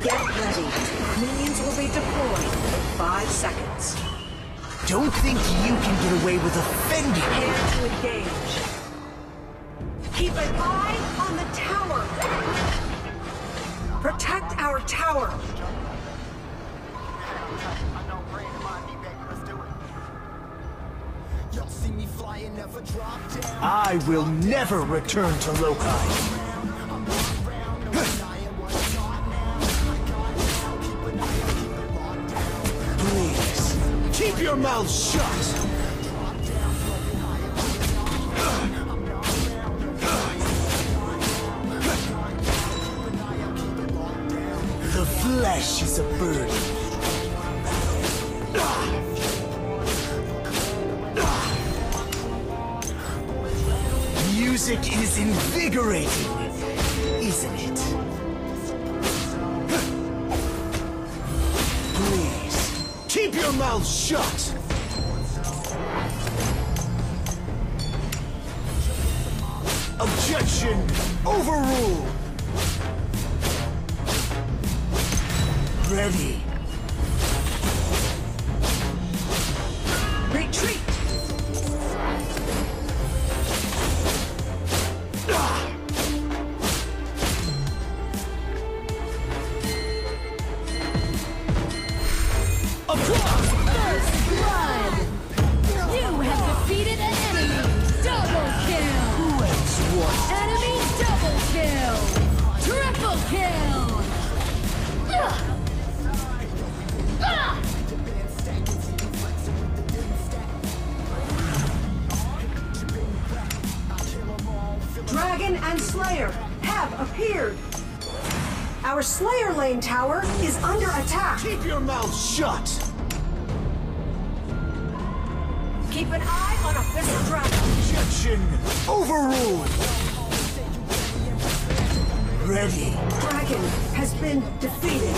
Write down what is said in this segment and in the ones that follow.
Get ready. Minions will be deployed in 5 seconds. Don't think you can get away with offending. Prepare to engage. Keep an eye on the tower. Protect our tower. I will never return to Lokai. Keep your mouth shut! The flesh is a burden. Music is invigorating, isn't it? Keep your mouth shut! Objection overruled! Ready. Retreat! Dragon and Slayer have appeared. Our Slayer Lane tower is under attack. Keep your mouth shut. Keep an eye on a vessel dragon. Objection overruled. Ready. Dragon has been defeated.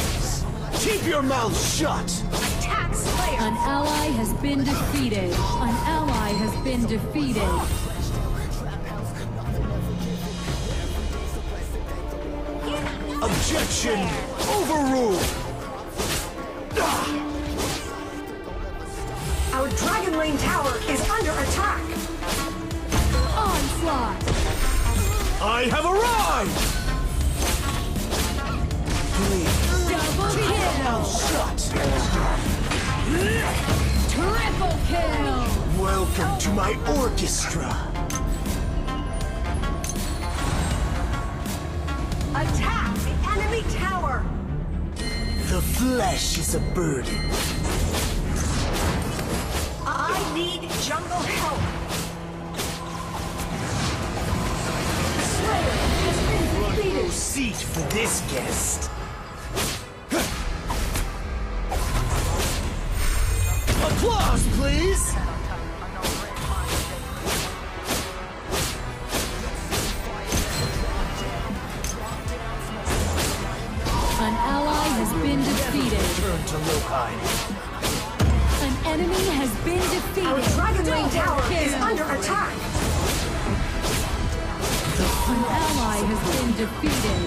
Keep your mouth shut. Attack Slayer. An ally has been defeated. An ally has been defeated. Objection overruled! Our Dragon Lane tower is under attack! Onslaught! I have arrived! Please. Double kill! Shut! Triple kill! Welcome to my orchestra! Attack the enemy tower! The flesh is a burden. I need jungle help. The Slayer has been defeated. No seat for this guest. Applause, please! To Lokai. An enemy has been defeated. Our Dragon Lane tower is under attack. An ally has been defeated.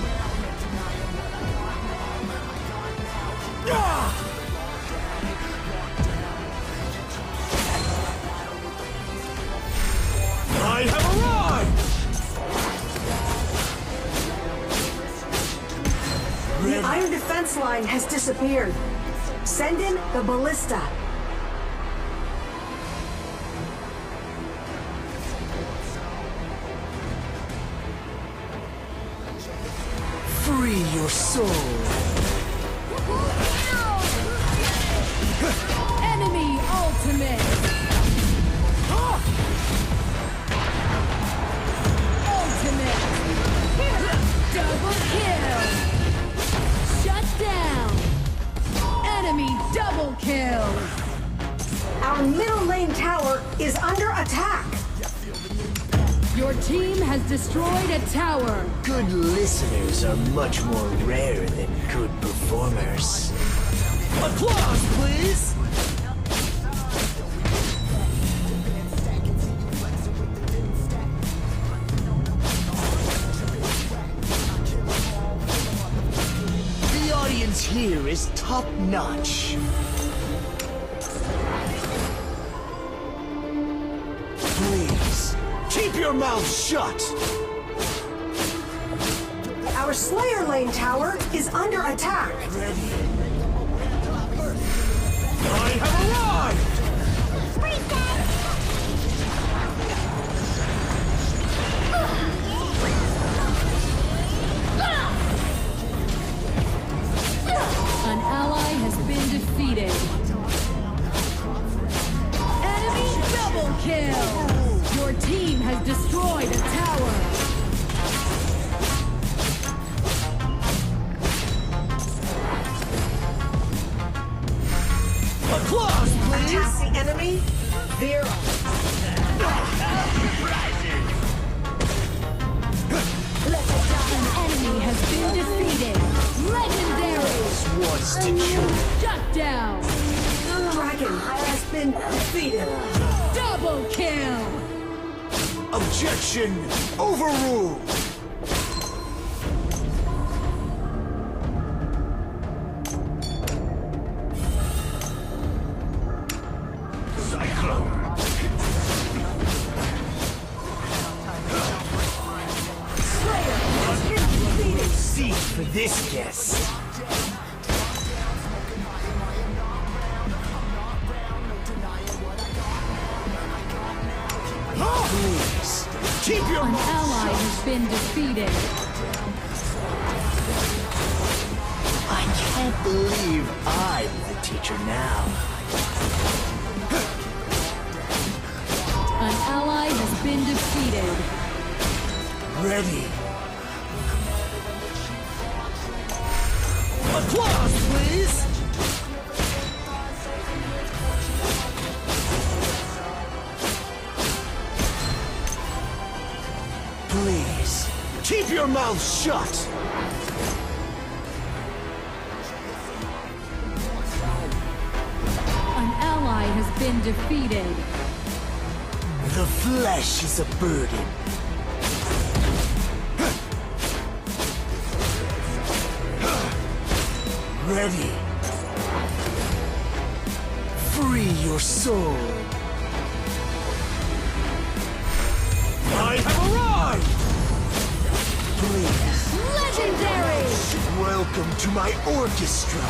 I have arrived. The iron defense line has disappeared. Send in the ballista. Free your soul. Enemy ultimate. Ultimate. Double kill. Shut down. Enemy double kill! Our middle lane tower is under attack! Your team has destroyed a tower! Good listeners are much more rare than good performers. Applause, please! performance here is top-notch. Please, keep your mouth shut! Our Slayer Lane tower is under attack. Ready. I have arrived! An ally has been defeated. Enemy double kill! Your team has destroyed a tower. Applause, please! Attack the enemy. They're shut down! The dragon has been defeated! Double kill! Objection! Overruled! Cyclone! Slayer has been defeated! Seek for this guess! Please, keep your mouth shut. An ally has been defeated. I can't believe I'm the teacher now. An ally has been defeated. Ready. Applause, please. Please, keep your mouth shut! An ally has been defeated. The flesh is a burden. Ready. Free your soul. I have arrived! Please. Legendary! Welcome to my orchestra!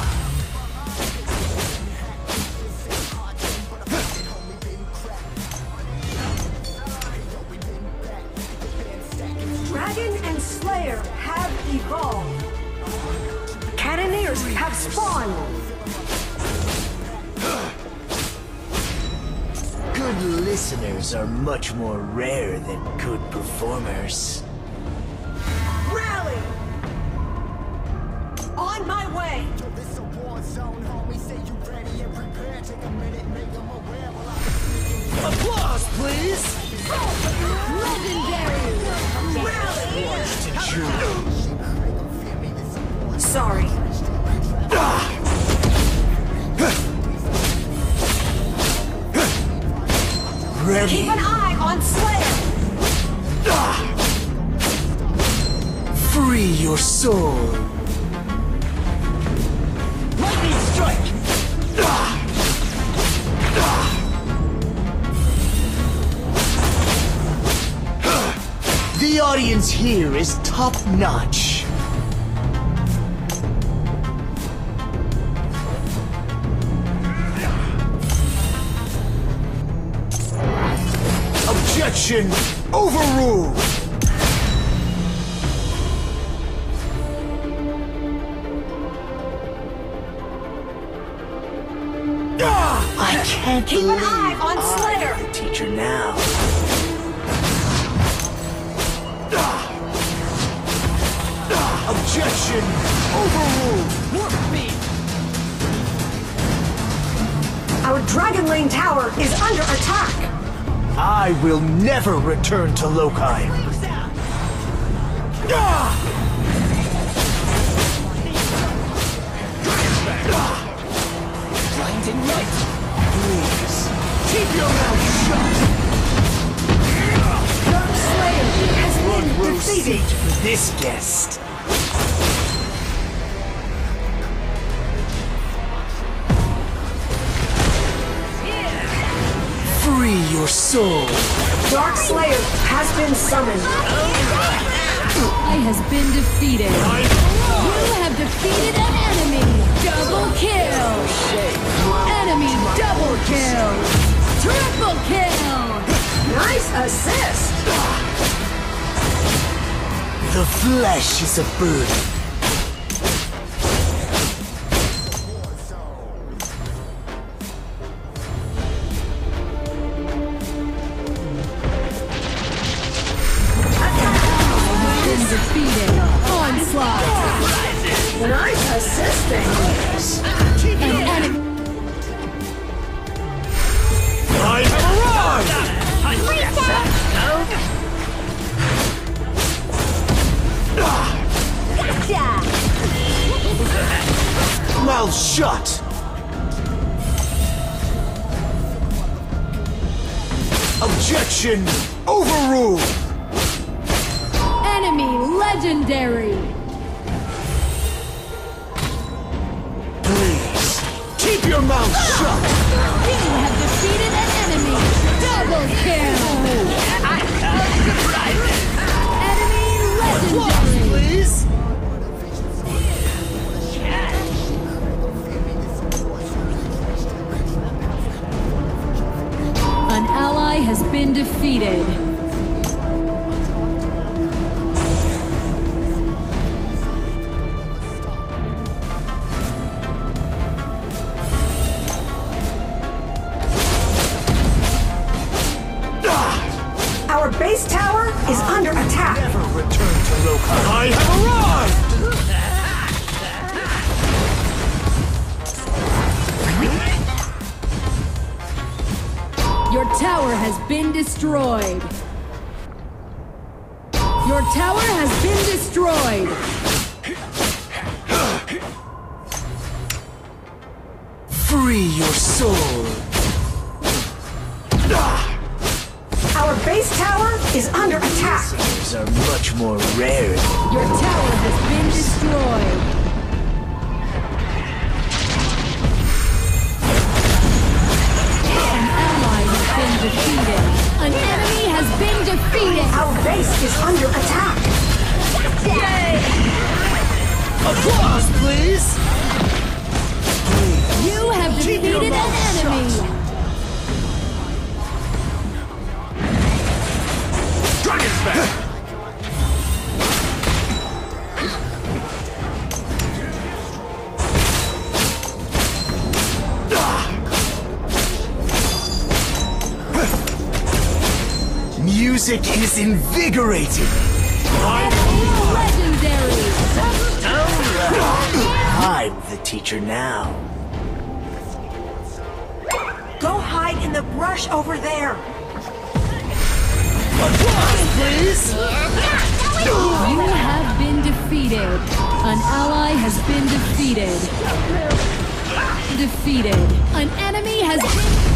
Dragon and Slayer have evolved. Cannoneers have spawned. Good listeners are much more rare than good performers. On my way! This a war zone, homie. Say you ready and prepare. Take a minute, make them aware while I... Applause, please! Legendary! Sorry. Ready? Keep an eye on Slayer! Free your soul! The audience here is top-notch. Objection! Overruled! I can't keep believe an eye on Slayer. I'm the teacher now. Objection! Overruled! Warp speed! Our Dragon Lane tower is under attack! I will never return to Lokheim! Blinding light! Please, keep your mouth shut! Dark Slayer has been defeated! This guest! soul. Dark Slayer has been summoned. I has been defeated. You have defeated an enemy. Double kill. Enemy double kill. Triple kill. Nice assist. The flesh is a burden. Mouth shut! Objection! Overruled! Enemy legendary! Please, keep your mouth shut! We have defeated an enemy! Double kill! Enemy legendary! Please! Has been defeated. Our base tower is under attack. Never return to Lokai. I have arrived! Your tower has been destroyed. Your tower has been destroyed. Free your soul. Our base tower is under attack. These are much more rare. Your tower has been destroyed. Defeated. An enemy has been defeated. Our base is under attack. Yay! Applause, please. You have defeated an enemy. Dragon's back. Music is invigorating. Legendary. Hide the teacher now. Go hide in the brush over there. Applause, please. You have been defeated. An ally has been defeated. An enemy has been.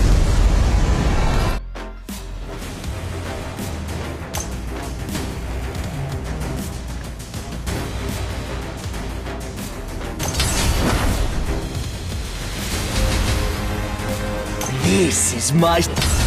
This is my...